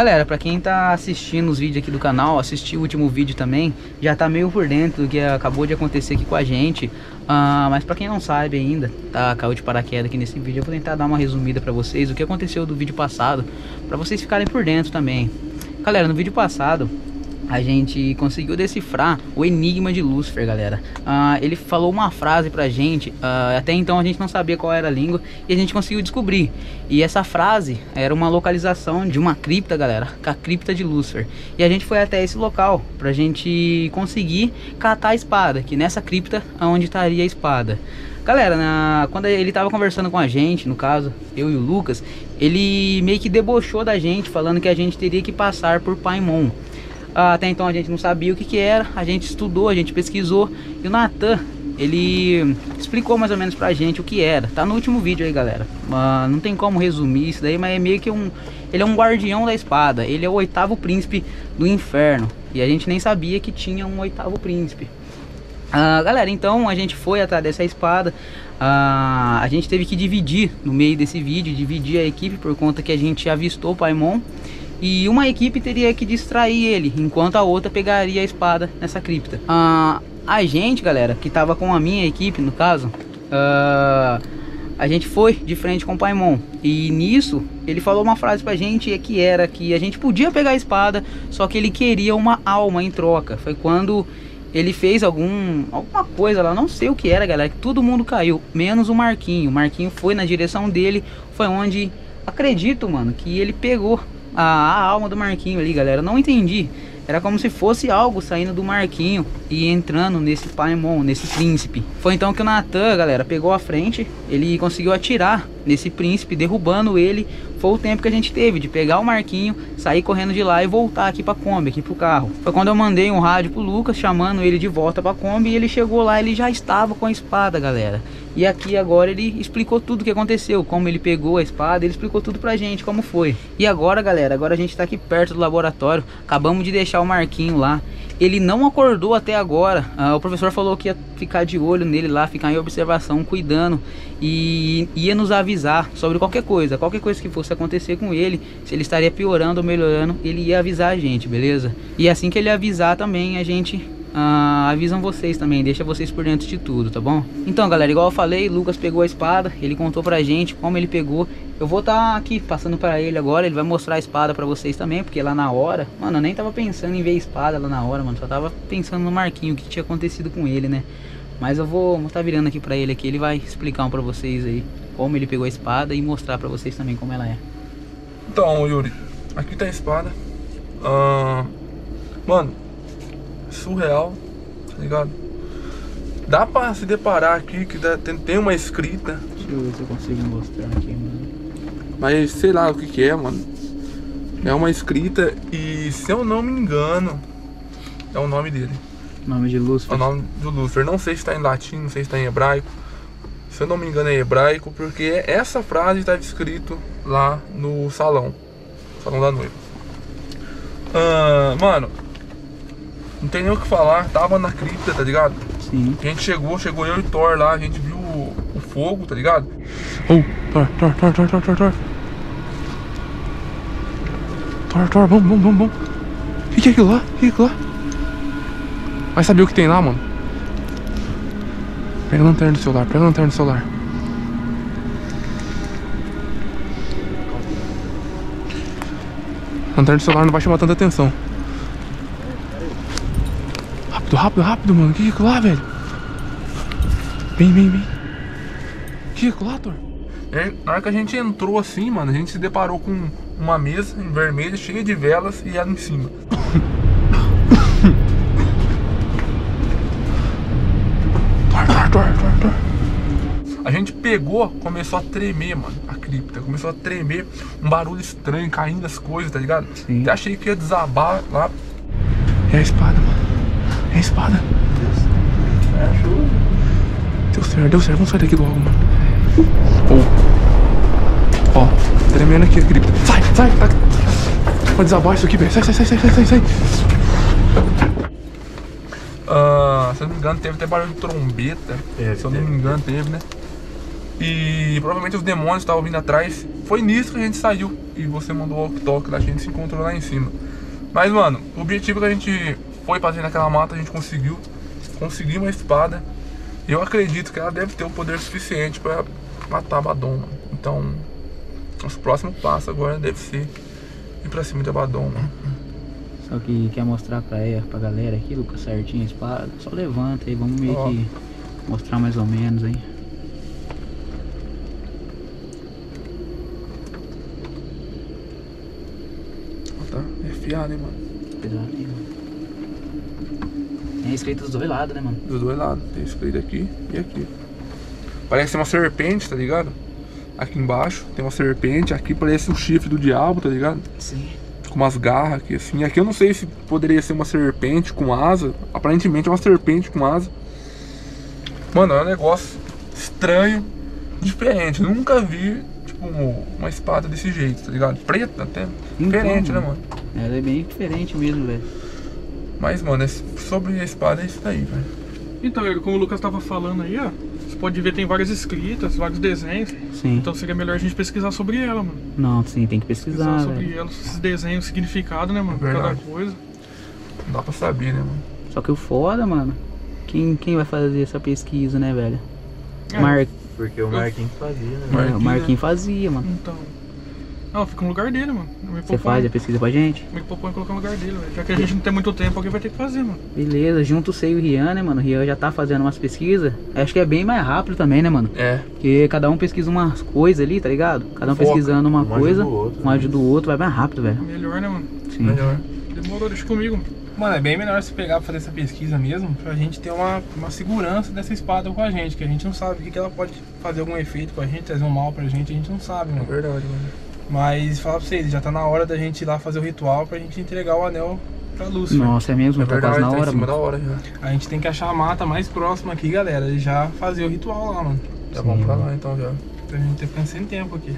Galera, pra quem tá assistindo os vídeos aqui do canal, assistiu o último vídeo também, já tá meio por dentro do que acabou de acontecer aqui com a gente. Mas pra quem não sabe ainda, tá, caiu de paraquedas aqui nesse vídeo, eu vou tentar dar uma resumida pra vocês o que aconteceu do vídeo passado, pra vocês ficarem por dentro também. Galera, no vídeo passado a gente conseguiu decifrar o enigma de Lúcifer, galera. Ele falou uma frase pra gente, até então a gente não sabia qual era a língua, e a gente conseguiu descobrir. E essa frase era uma localização de uma cripta, galera, a cripta de Lúcifer. E a gente foi até esse local pra gente conseguir catar a espada, que nessa cripta é onde estaria a espada. Galera, quando ele tava conversando com a gente, no caso, eu e o Lucas, ele meio que debochou da gente, falando que a gente teria que passar por Paimon. Até então a gente não sabia o que era, a gente estudou, a gente pesquisou, e o Natan, ele explicou mais ou menos pra gente o que era. Tá no último vídeo aí, galera. Não tem como resumir isso daí, mas é meio que ele é um guardião da espada, ele é o oitavo príncipe do inferno, e a gente nem sabia que tinha um oitavo príncipe. Galera, então a gente foi atrás dessa espada. A gente teve que dividir no meio desse vídeo, dividir a equipe, por conta que a gente avistou o Paimon, e uma equipe teria que distrair ele, enquanto a outra pegaria a espada nessa cripta. A gente, galera, que tava com a minha equipe, no caso, a gente foi de frente com o Paimon, e nisso ele falou uma frase pra gente, que era que a gente podia pegar a espada, só que ele queria uma alma em troca. Foi quando ele fez alguma coisa lá, não sei o que era, galera, que todo mundo caiu, menos o Marquinho. O Marquinho foi na direção dele, foi onde, acredito, mano, que ele pegou a alma do Marquinho ali, galera. Eu não entendi, era como se fosse algo saindo do Marquinho e entrando nesse Paimon, nesse príncipe. Foi então que o Natan, galera, pegou a frente, ele conseguiu atirar nesse príncipe, derrubando ele. Foi o tempo que a gente teve de pegar o Marquinho, sair correndo de lá e voltar aqui pra Kombi, aqui pro carro. Foi quando eu mandei um rádio pro Lucas, chamando ele de volta pra Kombi, e ele chegou lá, ele já estava com a espada, galera. E aqui agora ele explicou tudo o que aconteceu, como ele pegou a espada, ele explicou tudo pra gente, como foi. E agora, galera, agora a gente tá aqui perto do laboratório, acabamos de deixar o Marquinho lá. Ele não acordou até agora, o professor falou que ia ficar de olho nele lá, ficar em observação, cuidando, e ia nos avisar sobre qualquer coisa que fosse acontecer com ele, se ele estaria piorando ou melhorando, ele ia avisar a gente, beleza? E assim que ele avisar também, a gente avisam vocês também, deixa vocês por dentro de tudo, tá bom? Então, galera, igual eu falei, Lucas pegou a espada, ele contou pra gente como ele pegou. Eu vou estar aqui passando pra ele agora, ele vai mostrar a espada pra vocês também, porque lá na hora, mano, eu nem tava pensando em ver a espada lá na hora, mano, só tava pensando no Marquinho, o que tinha acontecido com ele, né? Mas eu vou estar virando aqui pra ele, aqui ele vai explicar pra vocês aí como ele pegou a espada e mostrar pra vocês também como ela é. Então, Yuri, aqui tá a espada. Mano, surreal, tá ligado? Dá pra se deparar aqui que tem uma escrita. Deixa eu ver se eu consigo mostrar aqui, mano. Mas sei lá o que que é, mano. É uma escrita e, se eu não me engano, é o nome dele. O nome de Lúcifer. É o nome do Lúcifer. Não sei se tá em latim, não sei se tá em hebraico. Se eu não me engano é hebraico, porque essa frase estava escrito lá no salão da noiva. Mano, não tem nem o que falar, tava na cripta, tá ligado? Sim. A gente chegou eu e o Thor lá, a gente viu o fogo, tá ligado? Thor, vamos. O que é aquilo lá? O que é aquilo lá? Vai saber o que tem lá, mano. Pega a lanterna do celular, pega a lanterna do celular. A lanterna do celular não vai chamar tanta atenção. Rápido, mano. O que é aquilo lá, velho? Vem. O que é aquilo lá, Thor? Na hora que a gente entrou assim, mano, a gente se deparou com uma mesa em vermelho, cheia de velas, e ela em cima. A gente pegou, começou a tremer, mano, a cripta, começou a tremer, um barulho estranho, caindo as coisas, tá ligado? Sim. Até achei que ia desabar lá. É a espada, mano, é a espada. Deu certo, vamos sair daqui logo, mano. Ó, tremendo aqui a cripta. Sai, pode desabar isso aqui, velho, sai. Se eu não me engano, teve até barulho de trombeta. Se eu não me engano, teve, né? E provavelmente os demônios estavam vindo atrás. Foi nisso que a gente saiu. E você mandou o walk-talk lá, que a gente se encontrou lá em cima. Mas, mano, o objetivo que a gente foi fazer naquela mata, a gente conseguiu. Conseguimos a espada. E eu acredito que ela deve ter o poder suficiente pra matar Abaddon, mano. Então, nosso próximo passo agora deve ser ir pra cima de Abaddon, mano. Só que quer mostrar pra galera aqui, Lucas, certinho a espada. Só levanta aí, vamos meio que mostrar mais ou menos aí. Fiado, hein, mano? Pesado, hein, mano? Tem escrito dos dois lados, né, mano? Dos dois lados. Tem escrito aqui e aqui. Parece uma serpente, tá ligado? Aqui embaixo tem uma serpente. Aqui parece um chifre do diabo, tá ligado? Sim. Com umas garras aqui, assim. Aqui eu não sei se poderia ser uma serpente com asa. Aparentemente é uma serpente com asa. Mano, é um negócio estranho, diferente. Eu nunca vi, tipo, uma espada desse jeito, tá ligado? Preta até. Diferente, né, mano? Ela é bem diferente mesmo, velho. Mas, mano, sobre a espada é isso daí, velho. Então, como o Lucas tava falando aí, ó, você pode ver, tem várias escritas, vários desenhos. Sim. Então seria melhor a gente pesquisar sobre ela, mano. Não, sim, tem que pesquisar sobre ela, esses desenhos, significado, né, mano? É cada coisa. Não dá pra saber, né, mano? Só que o foda, mano, quem vai fazer essa pesquisa, né, velho? É. Porque o Marquinhos fazia, né? Marquinhos, o Marquinhos fazia, mano. Então... Não, fica no lugar dele, mano. Você faz a pesquisa pra gente? Me propõe colocar no lugar dele, velho. Já que a gente não tem muito tempo, alguém vai ter que fazer, mano. Beleza, junto você e o Rian, né, mano? O Rian já tá fazendo umas pesquisas. Acho que é bem mais rápido também, né, mano? É. Porque cada um pesquisa umas coisas ali, tá ligado? Cada um pesquisando uma coisa, um ajuda do outro, vai mais rápido, velho. Melhor, né, mano? Sim. Melhor. Demorou, deixa comigo. Mano, é bem melhor você pegar pra fazer essa pesquisa mesmo, pra gente ter uma segurança dessa espada com a gente, que a gente não sabe o que, que ela pode fazer algum efeito com a gente, trazer um mal pra gente, a gente não sabe, mano. É verdade, mano. Mas falar pra vocês, já tá na hora da gente ir lá fazer o ritual pra gente entregar o anel pra Lúcio. Nossa, é mesmo, tá quase na hora, mano. Da hora já. A gente tem que achar a mata mais próxima aqui, galera, e já fazer o ritual lá, mano. Tá bom pra lá então já. Pra gente ter ficando sem tempo aqui.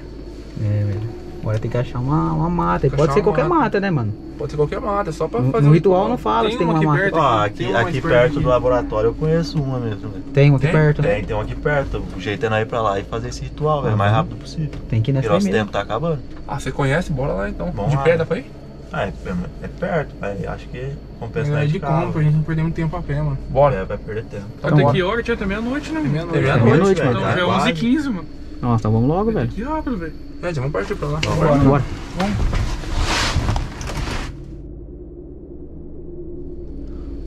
É, velho. Agora tem que achar uma mata. Pode ser qualquer mata, né, mano? Pode ser qualquer mata, só pra fazer. No ritual não fala se tem uma mata. Ó, aqui perto do laboratório eu conheço uma mesmo, velho. Tem uma aqui perto? Tem uma aqui perto. O jeito é ir pra lá e fazer esse ritual, velho, o mais rápido possível. Tem que ir nessa aí mesmo. Porque nosso tempo tá acabando. Ah, você conhece? Bora lá então. De pé dá pra ir? Ah, é perto, velho. Acho que compensa na de compra, a gente não perder muito tempo a pé, mano. Bora. É, vai perder tempo. Até que hora? Tinha até meia-noite, né? Meia-noite, mano. Então já é 11h15, mano. Nossa, então vamos logo, velho. Que rápido, velho. É, já vamos partir pra lá. Bora.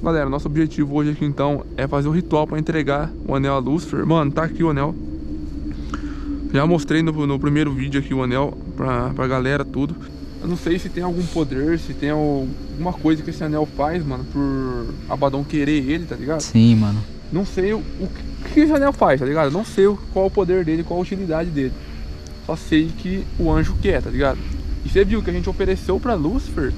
Galera, nosso objetivo hoje aqui então é fazer o ritual pra entregar o anel a Lúcifer. Mano, tá aqui o anel. Já mostrei no primeiro vídeo aqui o anel pra galera, tudo. Eu não sei se tem algum poder, se tem alguma coisa que esse anel faz, mano, por Abaddon querer ele, tá ligado? Sim, mano. Não sei o que esse anel faz, tá ligado? Não sei qual o poder dele, qual a utilidade dele. Só sei que o anjo quer, tá ligado? E você viu que a gente ofereceu pra Lúcifer.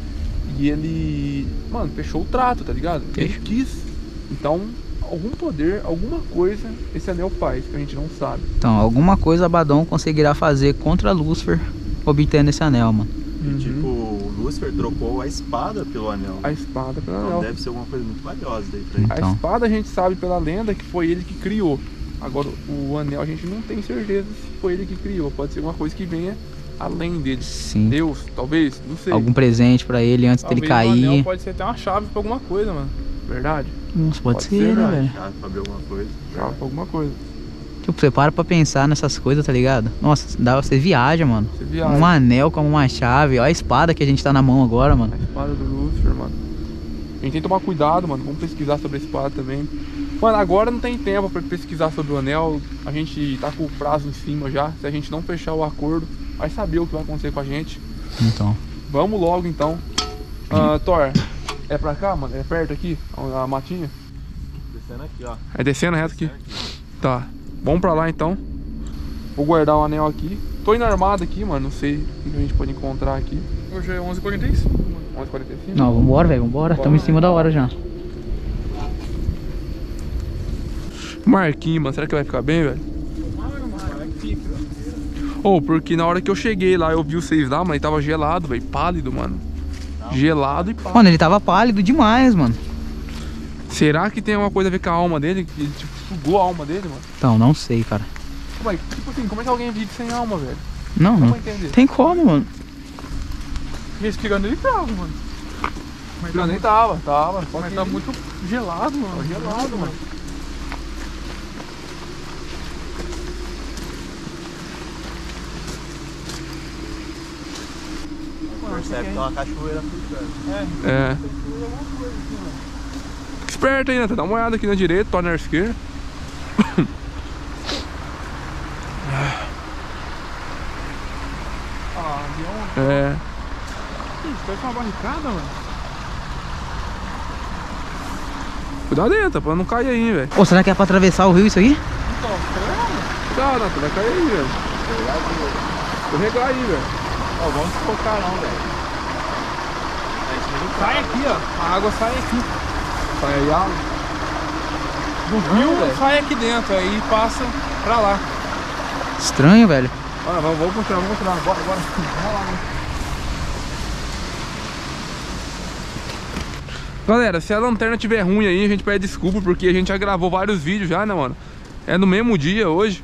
E ele, mano, fechou o trato, tá ligado? Ele quis. Então, algum poder, alguma coisa esse anel faz, que a gente não sabe. Então, alguma coisa Abaddon conseguirá fazer contra Lúcifer, obtendo esse anel, mano. E, tipo, o Lúcifer trocou a espada pelo anel. A espada pelo anel. Então deve ser alguma coisa muito valiosa daí pra ele. A espada a gente sabe pela lenda que foi ele que criou. Agora, o anel a gente não tem certeza se foi ele que criou. Pode ser uma coisa que venha além dele. Sim. Deus, talvez, não sei. Algum presente pra ele antes dele cair. O anel pode ser até uma chave pra alguma coisa, mano. Verdade? Nossa, pode ser, né, velho? Chave pra abrir alguma coisa. Chave pra alguma coisa. Tipo, você para pra pensar nessas coisas, tá ligado? Nossa, você viaja, mano. Você viaja. Um anel como uma chave. Olha a espada que a gente tá na mão agora, mano. A espada do Lúcifer, mano. A gente tem que tomar cuidado, mano. Vamos pesquisar sobre a espada também. Mano, agora não tem tempo pra pesquisar sobre o anel. A gente tá com o prazo em cima já. Se a gente não fechar o acordo, vai saber o que vai acontecer com a gente. Então vamos logo então. Thor, é pra cá, mano? É perto aqui? A matinha? Descendo aqui, ó. É descendo reto aqui? Tá. Vamos pra lá então. Vou guardar o anel aqui. Tô indo armado aqui, mano. Não sei o que a gente pode encontrar aqui. Hoje é 11h45. 11h45? Não, vambora, velho. Vambora. Estamos em cima da hora já. Marquinhos, mano. Será que vai ficar bem, velho? Oh, porque na hora que eu cheguei lá, eu vi vocês lá, mano, ele tava gelado, velho, pálido, mano. Gelado e pálido. Mano, ele tava pálido demais, mano. Será que tem alguma coisa a ver com a alma dele? Ele, tipo, sugou a alma dele, mano? Então, não sei, cara. Mas, tipo assim, como é que alguém vive sem alma, velho? Não, não tem como, mano. Me explicando, ele tava, mano. Mas não, nem tava. Só mas que tá muito gelado, mano. Tá gelado, mano. Percebe que é uma cachoeira africana. É. Esperto aí, Natan. Dá uma olhada aqui na direita, torna na esquerda. É. Isso parece uma barricada, mano. Cuidado aí, tá? Pra não cair aí, velho. Ô, será que é pra atravessar o rio isso aí? Então, cara, tu vai cair aí, velho. Escorregar aí, velho. Ó, vamos focar não, velho. Sai aqui, ó. A água sai aqui. Sai aí a água. Do rio sai aqui dentro, aí passa pra lá. Estranho, velho. Olha, vamos continuar, bora. Vamos lá, mano. Galera, se a lanterna tiver ruim aí, a gente pede desculpa, porque a gente já gravou vários vídeos já, né, mano? É no mesmo dia hoje.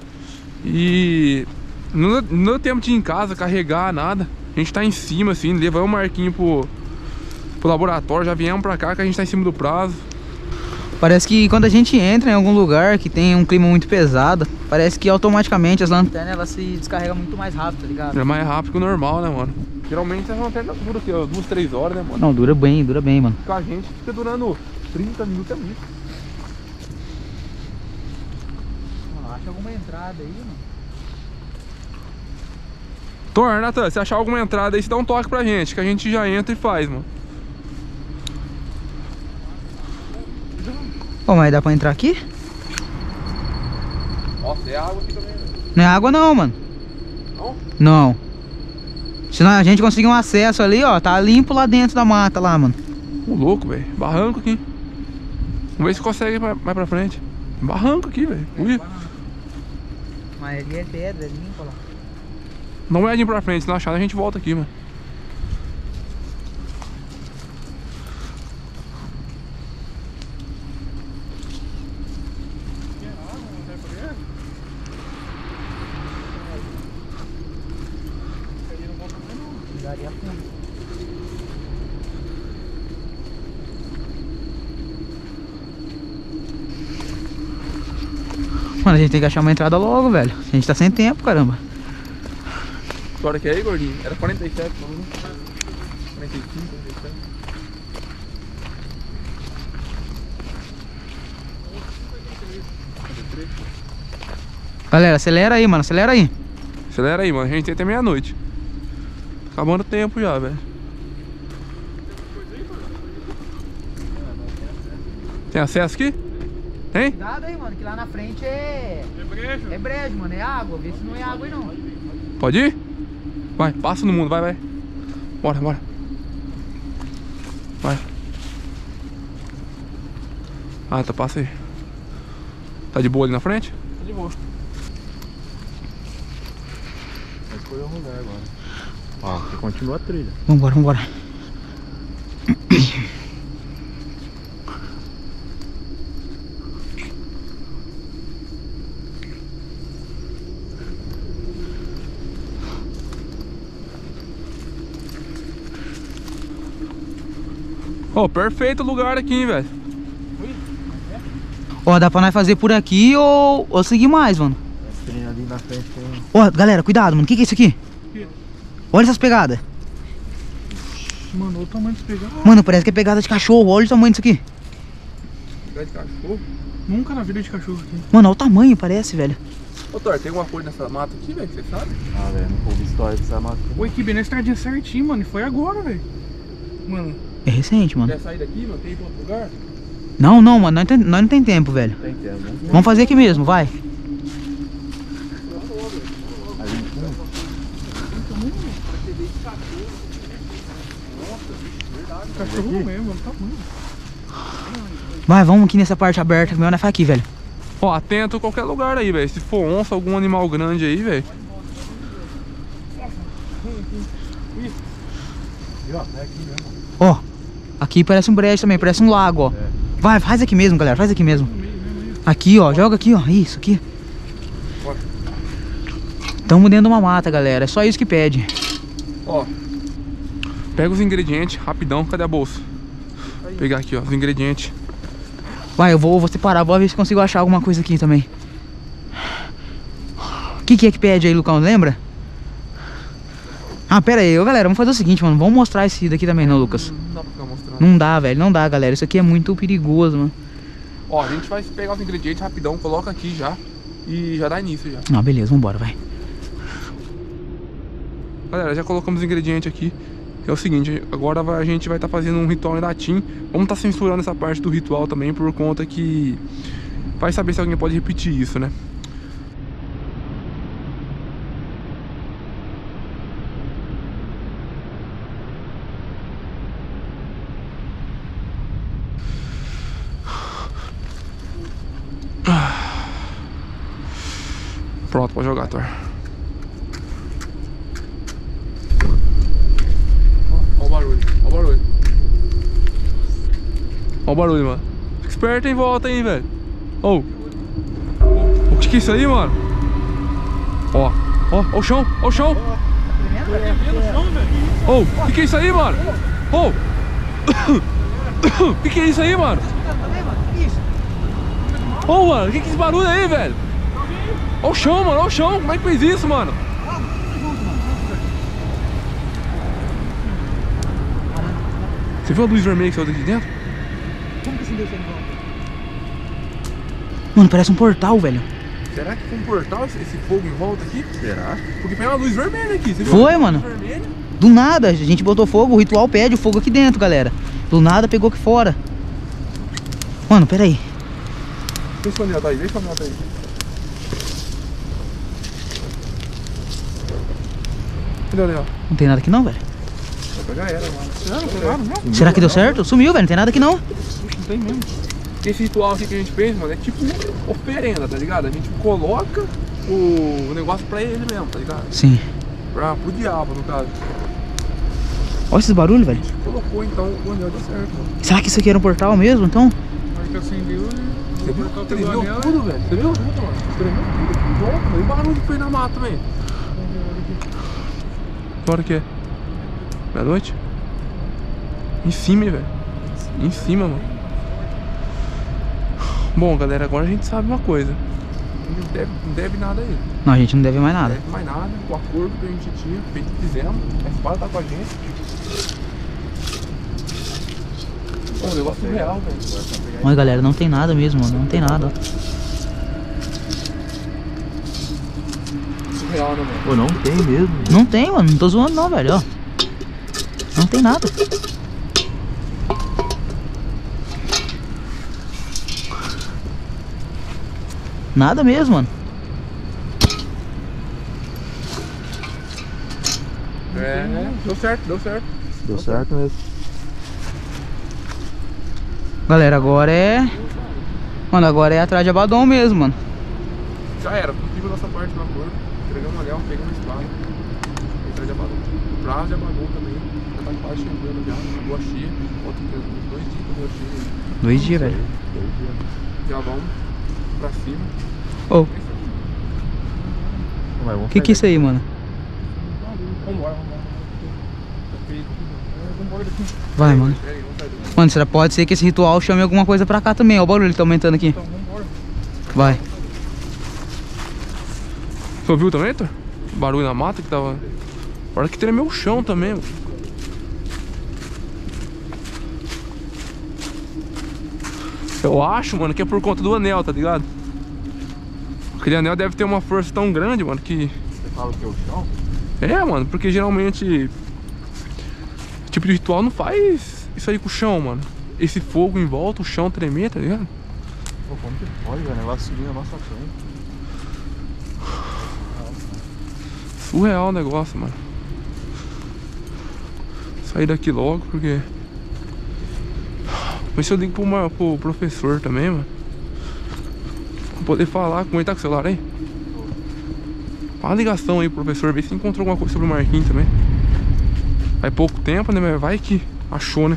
E não deu tempo de ir em casa, carregar, nada. A gente tá em cima, assim, levamos o Marquinho pro laboratório, já viemos pra cá que a gente tá em cima do prazo. Parece que quando a gente entra em algum lugar que tem um clima muito pesado, parece que automaticamente as lanternas elas se descarregam muito mais rápido, tá ligado? É mais rápido que o normal, né, mano? Geralmente as lanternas duram aqui, ó, 2, 3 horas, né, mano? Não, dura bem, mano. Com a gente fica durando 30 minutos é muito. Mano, acha alguma entrada aí, mano? Thor, Natan, se achar alguma entrada aí, você dá um toque pra gente, que a gente já entra e faz, mano. Pô, mas dá pra entrar aqui? Nossa, é água aqui também, velho. Não é água não, mano. Não? Não. Se a gente conseguir um acesso ali, ó, tá limpo lá dentro da mata lá, mano. Ô, louco, velho. Barranco aqui. Vamos ver se consegue ir mais pra frente. Barranco aqui, velho. É, mas ali é pedra, é limpo lá. Dá uma olhadinha pra frente, se não achar, a gente volta aqui, mano. Mano, a gente tem que achar uma entrada logo, velho. A gente tá sem tempo, caramba. Que hora que é aí, gordinho? Era 47, vamos lá. 45, 47. Galera, acelera aí, mano. Acelera aí, mano. A gente tem até meia-noite. Tá acabando o tempo já, velho. Tem acesso aqui? Hein? Cuidado aí, mano, que lá na frente é brejo, mano, é água. Vê se não é água aí não. Pode ir? Vai, passa no mundo, vai. Bora. Vai. Ah, tá, passa aí. Tá de boa ali na frente? Tá de boa. Vai escolher um lugar agora. Ó, continua a trilha. Vambora. Ó, perfeito lugar aqui, velho. Ó, dá pra nós fazer por aqui ou seguir mais, mano. Tem ali na frente. Ó, galera, cuidado, mano. O que é isso aqui? Olha essas pegadas. Mano, olha o tamanho desse pegado. Mano, parece que é pegada de cachorro. Olha o tamanho disso aqui. Pegada de cachorro? Nunca na vida de cachorro aqui. Mano, olha o tamanho, parece, velho. Ô, Thor, tem alguma coisa nessa mata aqui, velho, que você sabe? Ah, velho, não houve história dessa mata. Ô, aqui bem na estradinha certinho, mano. E foi agora, velho. Mano. É recente, mano. Quer sair daqui, mano? Tem ir pra outro lugar? Não, mano. Nós não tem tempo, velho. Tem tempo, né? Vamos fazer aqui mesmo, vai. Vai, vamos aqui nessa parte aberta. Melhor nós faz aqui, velho. Ó, atento a qualquer lugar aí, velho. Se for onça, algum animal grande aí, velho. É aqui mesmo. Ó, aqui parece um brejo também, parece um lago, ó. É. Vai, faz aqui mesmo, galera, faz aqui mesmo. Aqui, ó, joga aqui, ó, isso, aqui. Estamos dentro de uma mata, galera. É só isso que pede. Ó, pega os ingredientes rapidão. Cadê a bolsa? Vou pegar aqui, ó, os ingredientes. Vai, eu vou separar. Vou ver se consigo achar alguma coisa aqui também. O que é que pede aí, Lucão? Lembra? Ah, pera aí. Ô, galera, vamos fazer o seguinte, mano. Vamos mostrar esse daqui também, não, Lucas? Não dá pra ficar mostrando. Não dá, velho. Não dá, galera. Isso aqui é muito perigoso, mano. Ó, a gente vai pegar os ingredientes rapidão. Coloca aqui já. E já dá início já. Não, beleza. Vambora, vai. Galera, já colocamos os ingredientes aqui. É o seguinte, agora a gente vai estar fazendo um ritual em latim. Vamos estar censurando essa parte do ritual também, por conta que vai saber se alguém pode repetir isso, né? Pronto, pode jogar, Thor. Olha o barulho, olha o barulho. Olha o barulho, mano. Fica esperto em volta aí, velho. Oh. O que é isso aí, mano? Ó, ó, ó o chão, ó o chão. Oh, o que é isso aí, mano? Oh. O que é isso aí, mano? Oh, mano, o que é esse barulho aí, velho? Olha o chão, mano, olha o chão. Como é que fez isso, mano? Você viu a luz vermelha que saiu daqui dentro? Como que se deu esse animal? Mano, parece um portal, velho. Será que foi um portal esse fogo em volta aqui? Será? Porque pegou uma luz vermelha aqui. Você foi, viu? Mano. Do nada, a gente botou fogo, o ritual pede o fogo aqui dentro, galera. Do nada pegou aqui fora. Mano, pera aí. Vê se o anel tá aí, vê se o anel tá aí. Não tem nada aqui não, velho. Vai pegar ela, mano. Não, será que deu certo? Sumiu, velho. Não tem nada aqui não. Não tem mesmo. Esse ritual aqui que a gente fez, mano, é tipo um oferenda, tá ligado? A gente coloca o negócio pra ele mesmo, tá ligado? Sim. Pro diabo, no caso. Olha esses barulhos, velho. A gente colocou, então, o anel deu certo, mano. Será que isso aqui era um portal mesmo, então? Acho que acendeu e... Você viu? Tremeu tudo, velho. Você viu? Tremeu tudo. E o barulho que foi na mata, velho. Que hora que é? Meia-noite? Em cima, velho. Em cima, mano. Bom, galera, agora a gente sabe uma coisa. Não deve nada aí. Não, a gente não deve mais nada. Não deve mais nada. O acordo que a gente tinha feito, fizemos. A espada tá com a gente. Bom, o negócio é real, velho. Mas, galera, não tem nada mesmo, mano. Não tem nada. Real, né, pô, não tem mesmo. Não tem, mano. Não tô zoando não, velho. Ó. Não tem nada. Nada mesmo, mano. É, né? Deu certo, deu certo. Deu certo mesmo. Galera, agora é... Mano, agora é atrás de Abaddon mesmo, mano. Já era. Cumprimos nossa parte do acordo. Pegamos um anel, pegamos uma espada, entrada de Abaddon. O prazo de Abaddon também já tá quase chegando já, lua cheia, outro peso, 2 dias de lua cheia. 2 dias, velho. 2 dias. Já vamos pra cima. Ô. Oh. Que é isso aí, mano? Vambora, vambora. Vai, mano. Mano, será pode ser que esse ritual chame alguma coisa pra cá também, ó, o barulho tá aumentando aqui. Então, vambora. Vai. Você ouviu também, Arthur? Barulho na mata que tava... Parece que tremeu o chão também, mano. Eu acho, mano, que é por conta do anel, tá ligado? Aquele anel deve ter uma força tão grande, mano, que... Você fala que é o chão? É, mano, porque geralmente... O tipo de ritual não faz isso aí com o chão, mano. Esse fogo em volta, o chão tremer, tá ligado? Pô, como que pode, velho? O negócio subindo na nossa frente. Surreal o negócio, mano. Sair daqui logo, porque... Mas se eu ligo pro professor também, mano. Pra poder falar com ele. Tá com o celular aí? Faz uma ligação aí pro professor, ver se encontrou alguma coisa sobre o Marquinhos também. Faz pouco tempo, né? Mas vai que achou, né?